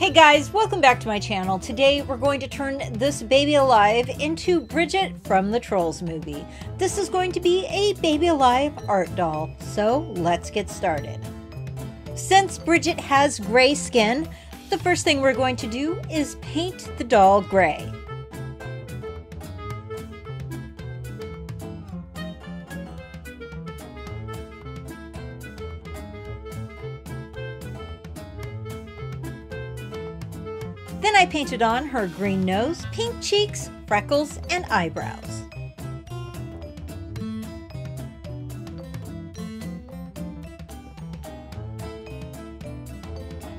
Hey guys, welcome back to my channel. Today we're going to turn this Baby Alive into Bridget from the Trolls movie. This is going to be a Baby Alive art doll, so let's get started. Since Bridget has gray skin, the first thing we're going to do is paint the doll gray. Then I painted on her green nose, pink cheeks, freckles, and eyebrows.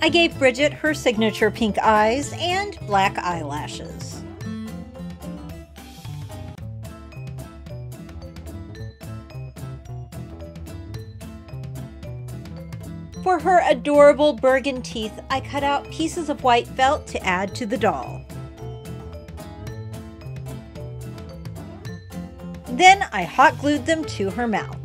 I gave Bridget her signature pink eyes and black eyelashes. For her adorable Bergen teeth, I cut out pieces of white felt to add to the doll. Then I hot glued them to her mouth.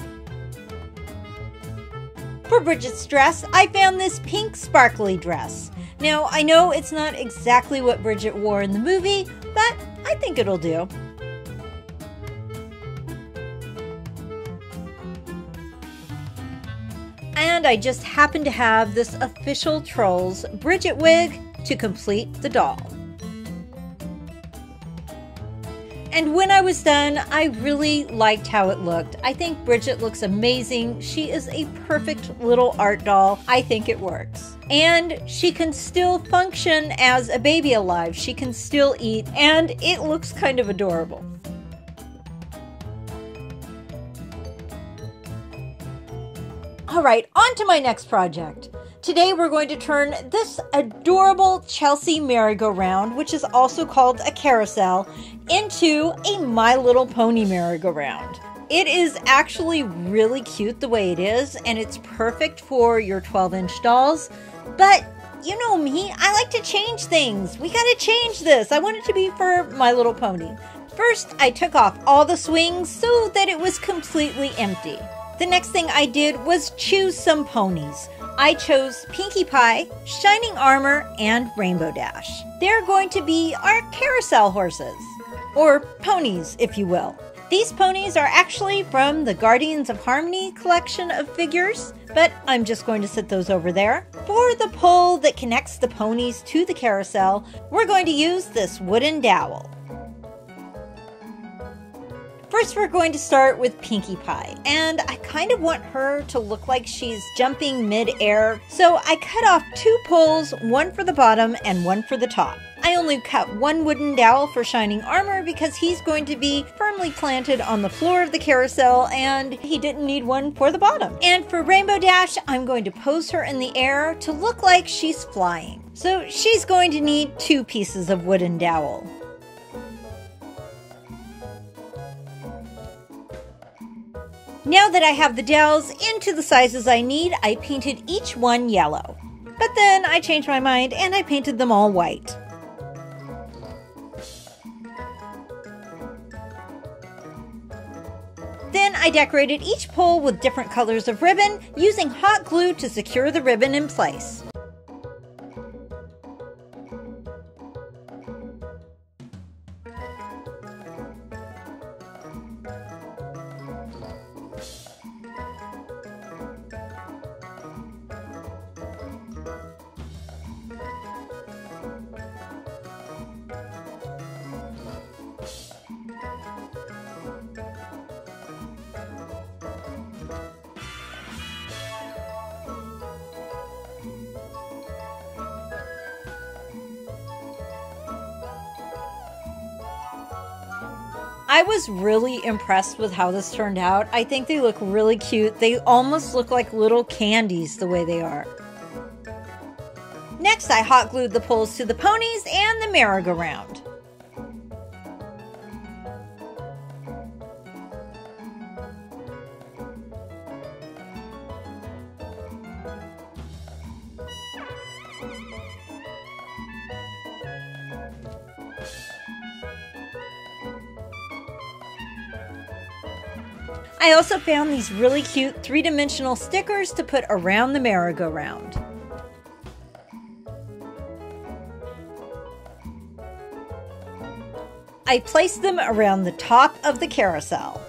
For Bridget's dress, I found this pink sparkly dress. Now, I know it's not exactly what Bridget wore in the movie, but I think it'll do. And I just happen to have this official Trolls Bridget wig to complete the doll. And when I was done, I really liked how it looked. I think Bridget looks amazing. She is a perfect little art doll. I think it works. And she can still function as a Baby Alive. She can still eat, and it looks kind of adorable. All right, on to my next project. Today we're going to turn this adorable Chelsea merry-go-round, which is also called a carousel, into a My Little Pony merry-go-round. It is actually really cute the way it is, and it's perfect for your 12-inch dolls, but you know me, I like to change things. We gotta change this. I want it to be for My Little Pony. First, I took off all the swings so that it was completely empty. The next thing I did was choose some ponies. I chose Pinkie Pie, Shining Armor, and Rainbow Dash. They're going to be our carousel horses, or ponies, if you will. These ponies are actually from the Guardians of Harmony collection of figures, but I'm just going to set those over there. For the pole that connects the ponies to the carousel, we're going to use this wooden dowel. First, we're going to start with Pinkie Pie, and I kind of want her to look like she's jumping mid-air, so I cut off two poles, one for the bottom and one for the top. I only cut one wooden dowel for Shining Armor because he's going to be firmly planted on the floor of the carousel, and he didn't need one for the bottom. And for Rainbow Dash, I'm going to pose her in the air to look like she's flying. So she's going to need two pieces of wooden dowel. Now that I have the dowels into the sizes I need, I painted each one yellow. But then I changed my mind and I painted them all white. Then I decorated each pole with different colors of ribbon using hot glue to secure the ribbon in place. I was really impressed with how this turned out. I think they look really cute. They almost look like little candies the way they are. Next, I hot glued the poles to the ponies and the merry-go-round. I also found these really cute three-dimensional stickers to put around the merry-go-round. I placed them around the top of the carousel.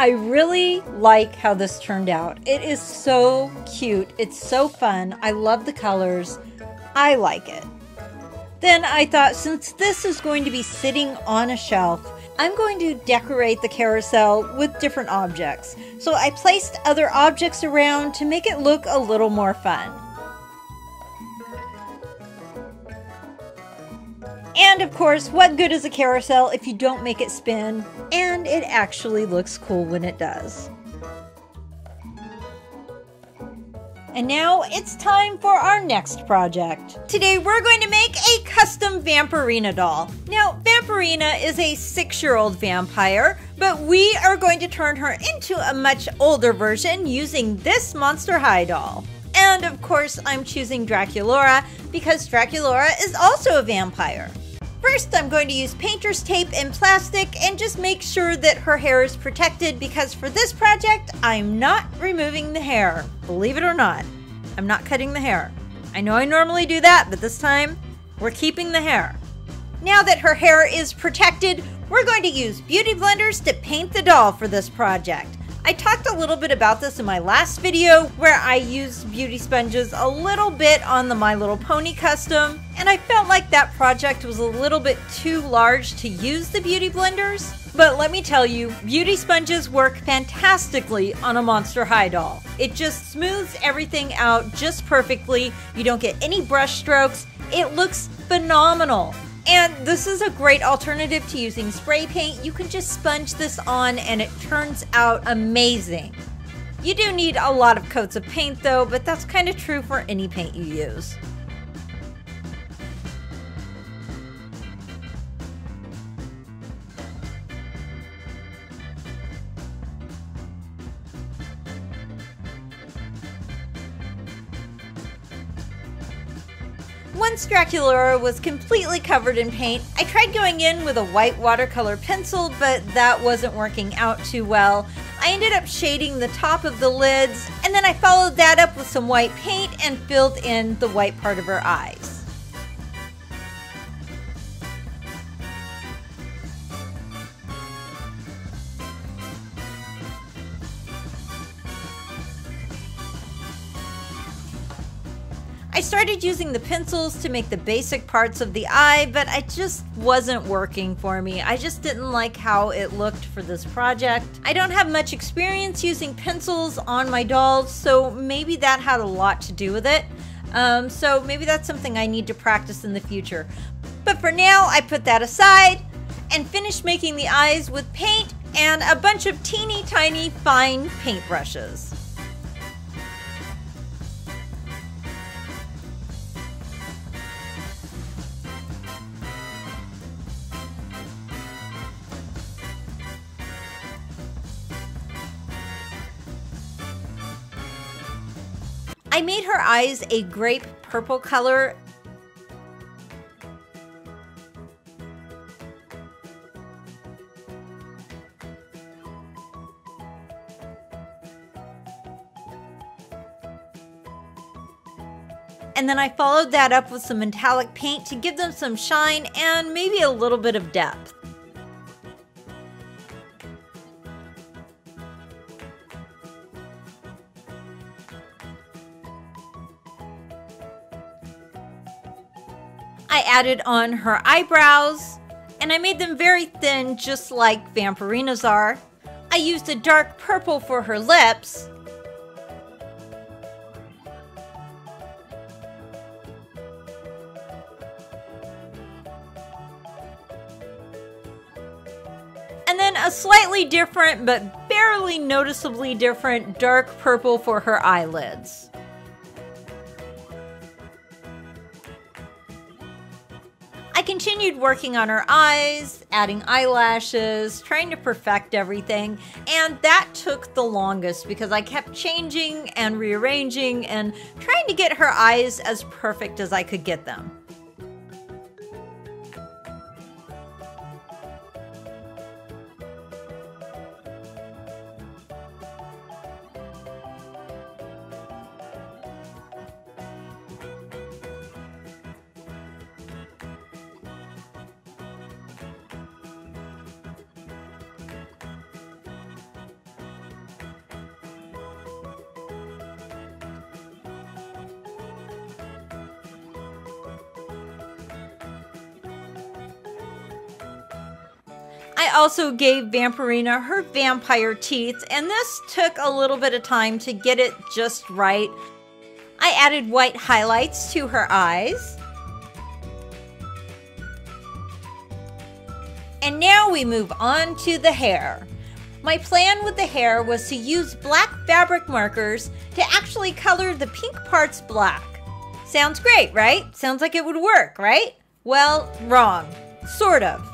I really like how this turned out. It is so cute. It's so fun. I love the colors. I like it. Then I thought, since this is going to be sitting on a shelf, I'm going to decorate the carousel with different objects. So I placed other objects around to make it look a little more fun. And of course, what good is a carousel if you don't make it spin? And it actually looks cool when it does. And now it's time for our next project. Today we're going to make a custom Vampirina doll. Now, Vampirina is a 6-year-old vampire, but we are going to turn her into a much older version using this Monster High doll. And of course, I'm choosing Draculaura because Draculaura is also a vampire. First, I'm going to use painter's tape and plastic and just make sure that her hair is protected because for this project, I'm not removing the hair. Believe it or not, I'm not cutting the hair. I know I normally do that, but this time we're keeping the hair. Now that her hair is protected, we're going to use beauty blenders to paint the doll for this project. I talked a little bit about this in my last video where I used beauty sponges a little bit on the My Little Pony custom, and I felt like that project was a little bit too large to use the beauty blenders. But let me tell you, beauty sponges work fantastically on a Monster High doll. It just smooths everything out just perfectly. You don't get any brush strokes. It looks phenomenal. And this is a great alternative to using spray paint. You can just sponge this on and it turns out amazing. You do need a lot of coats of paint though, but that's kind of true for any paint you use. Once Draculaura was completely covered in paint, I tried going in with a white watercolor pencil, but that wasn't working out too well. I ended up shading the top of the lids, and then I followed that up with some white paint and filled in the white part of her eyes. I started using the pencils to make the basic parts of the eye, but it just wasn't working for me. I just didn't like how it looked for this project. I don't have much experience using pencils on my dolls, so maybe that had a lot to do with it. So maybe that's something I need to practice in the future. But for now, I put that aside and finished making the eyes with paint and a bunch of teeny tiny fine paintbrushes. I made her eyes a grape purple color. And then I followed that up with some metallic paint to give them some shine and maybe a little bit of depth. I added on her eyebrows, and I made them very thin, just like Vampirina's are. I used a dark purple for her lips. And And then a slightly different, but barely noticeably different, dark purple for her eyelids. I continued working on her eyes, adding eyelashes, trying to perfect everything, and that took the longest because I kept changing and rearranging and trying to get her eyes as perfect as I could get them. I also gave Vampirina her vampire teeth, and this took a little bit of time to get it just right. I added white highlights to her eyes. And now we move on to the hair. My plan with the hair was to use black fabric markers to actually color the pink parts black. Sounds great, right? Sounds like it would work, right? Well, wrong. Sort of.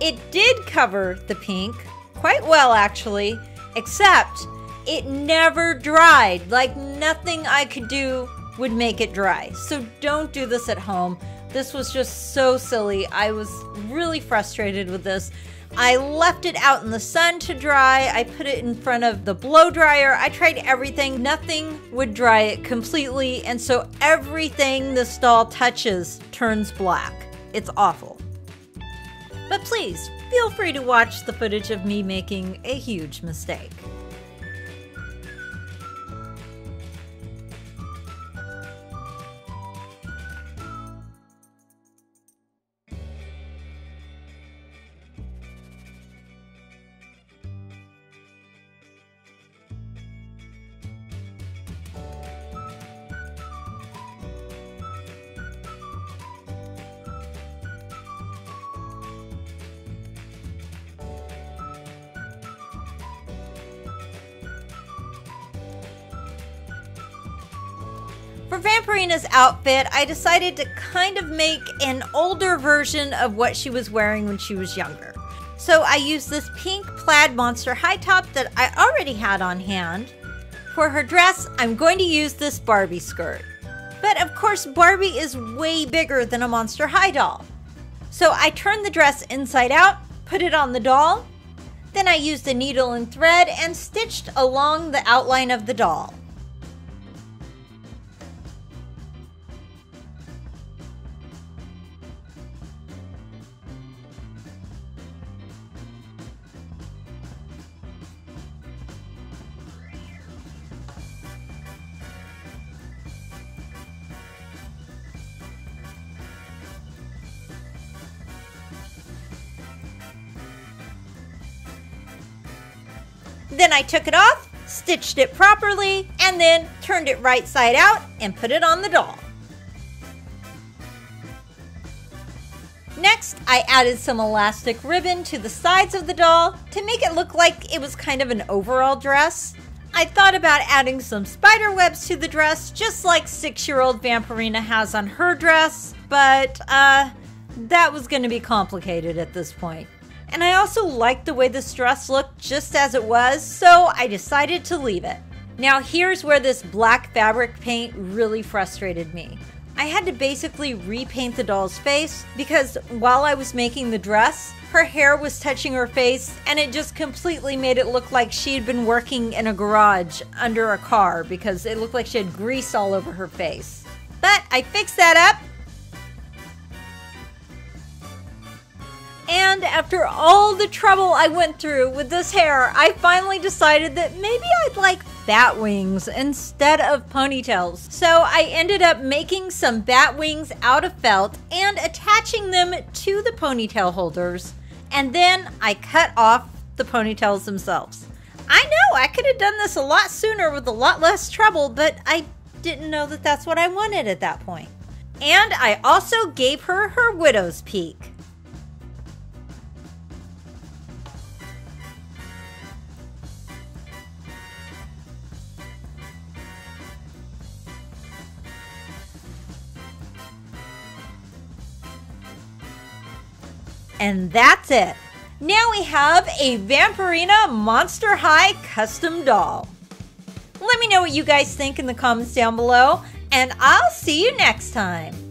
It did cover the pink, quite well actually, except it never dried. Like nothing I could do would make it dry. So don't do this at home. This was just so silly. I was really frustrated with this. I left it out in the sun to dry. I put it in front of the blow dryer. I tried everything. Nothing would dry it completely. And so everything this doll touches turns black. It's awful. But please, feel free to watch the footage of me making a huge mistake. For Vampirina's outfit, I decided to kind of make an older version of what she was wearing when she was younger. So I used this pink plaid Monster High top that I already had on hand. For her dress, I'm going to use this Barbie skirt. But of course, Barbie is way bigger than a Monster High doll. So I turned the dress inside out, put it on the doll. Then I used a needle and thread and stitched along the outline of the doll. Then I took it off, stitched it properly, and then turned it right side out and put it on the doll. Next, I added some elastic ribbon to the sides of the doll to make it look like it was kind of an overall dress. I thought about adding some spider webs to the dress, just like 6-year-old Vampirina has on her dress, but that was going to be complicated at this point. And I also liked the way this dress looked just as it was, so I decided to leave it. Now here's where this black fabric paint really frustrated me. I had to basically repaint the doll's face because while I was making the dress, her hair was touching her face and it just completely made it look like she had been working in a garage under a car because it looked like she had grease all over her face. But I fixed that up. And after all the trouble I went through with this hair, I finally decided that maybe I'd like bat wings instead of ponytails. So I ended up making some bat wings out of felt and attaching them to the ponytail holders. And then I cut off the ponytails themselves. I know I could have done this a lot sooner with a lot less trouble, but I didn't know that that's what I wanted at that point. And I also gave her her widow's peak. And that's it. Now we have a Vampirina Monster High custom doll. Let me know what you guys think in the comments down below, and I'll see you next time.